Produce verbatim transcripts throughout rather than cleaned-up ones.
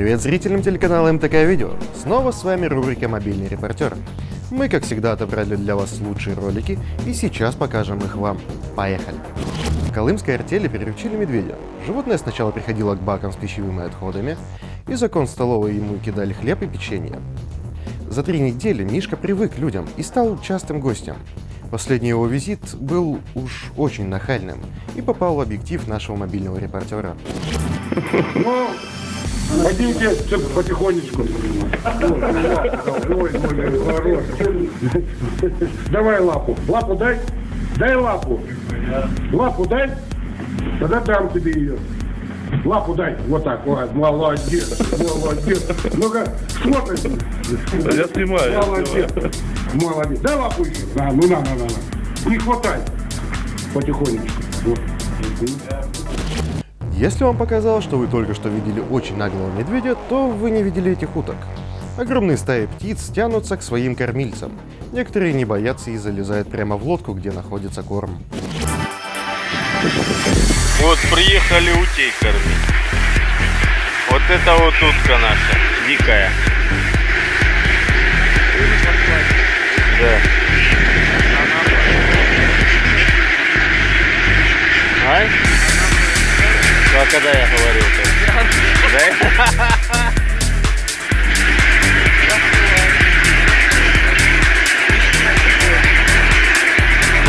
Привет зрителям телеканала эм тэ ка Видео! Снова с вами рубрика «Мобильный репортер». Мы, как всегда, отобрали для вас лучшие ролики и сейчас покажем их вам. Поехали! В Колымской артели приручили медведя. Животное сначала приходило к бакам с пищевыми отходами, и за кон столовой ему кидали хлеб и печенье. За три недели Мишка привык к людям и стал частым гостем. Последний его визит был уж очень нахальным и попал в объектив нашего мобильного репортера. Хотите потихонечку? Ой, хорош. Давай лапу. Лапу дай. Дай лапу. Лапу дай. Тогда дам тебе ее. Лапу дай. Вот так. Молодец. Молодец. Ну-ка, смотри. Я снимаю. Молодец. Молодец. Дай лапу еще. А, ну на, на, на. Не хватай. Потихонечку. Вот. Если вам показалось, что вы только что видели очень наглого медведя, то вы не видели этих уток. Огромные стаи птиц тянутся к своим кормильцам. Некоторые не боятся и залезают прямо в лодку, где находится корм. Вот приехали утей кормить. Вот это вот утка наша, дикая. Да. Ай? А когда я говорил так? Да?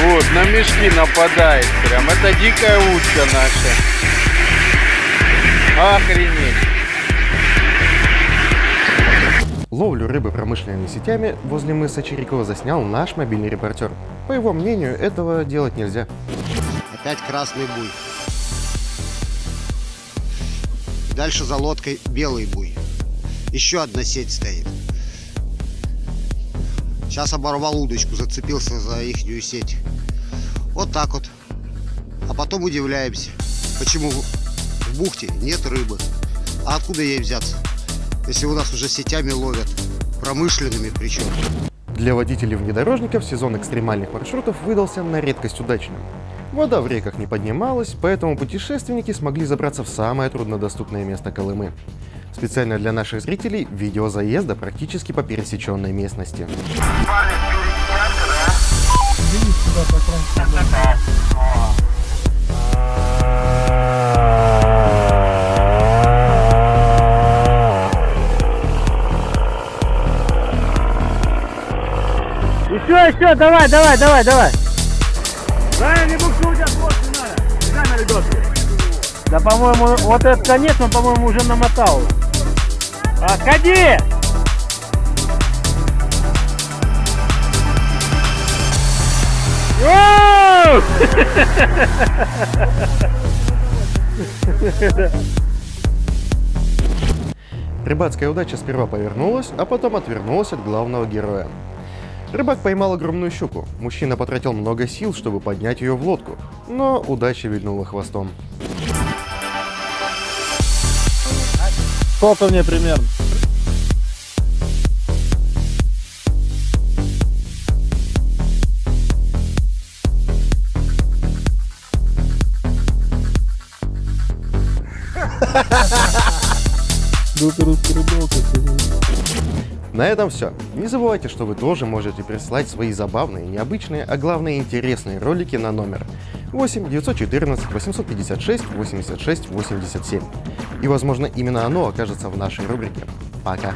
Вот, на мешки нападает прям. Это дикая утка наша. Охренеть. Ловлю рыбы промышленными сетями возле мыса Черикова заснял наш мобильный репортер. По его мнению, этого делать нельзя. Опять красный буй. Дальше за лодкой белый буй. Еще одна сеть стоит. Сейчас оборвал удочку, зацепился за ихнюю сеть. Вот так вот. А потом удивляемся, почему в бухте нет рыбы. А откуда ей взяться, если у нас уже сетями ловят, промышленными причем. Для водителей внедорожников сезон экстремальных маршрутов выдался на редкость удачным. Вода в реках не поднималась, поэтому путешественники смогли забраться в самое труднодоступное место Колымы. Специально для наших зрителей видео заезда практически по пересеченной местности. Еще, еще, давай, давай, давай, давай. Да, не буксуй, а просто надо. Камеры доступны. Да, по-моему, вот этот конец он, по-моему, уже намотал. Отходи! Рыбацкая удача сперва повернулась, а потом отвернулась от главного героя. Рыбак поймал огромную щуку. Мужчина потратил много сил, чтобы поднять ее в лодку, но удача вильнула хвостом. Сколько мне примерно? На этом все. Не забывайте, что вы тоже можете прислать свои забавные, необычные, а главное интересные ролики на номер восемь девятьсот четырнадцать восемьсот пятьдесят шесть восемьдесят шесть восемьдесят семь. И возможно именно оно окажется в нашей рубрике. Пока!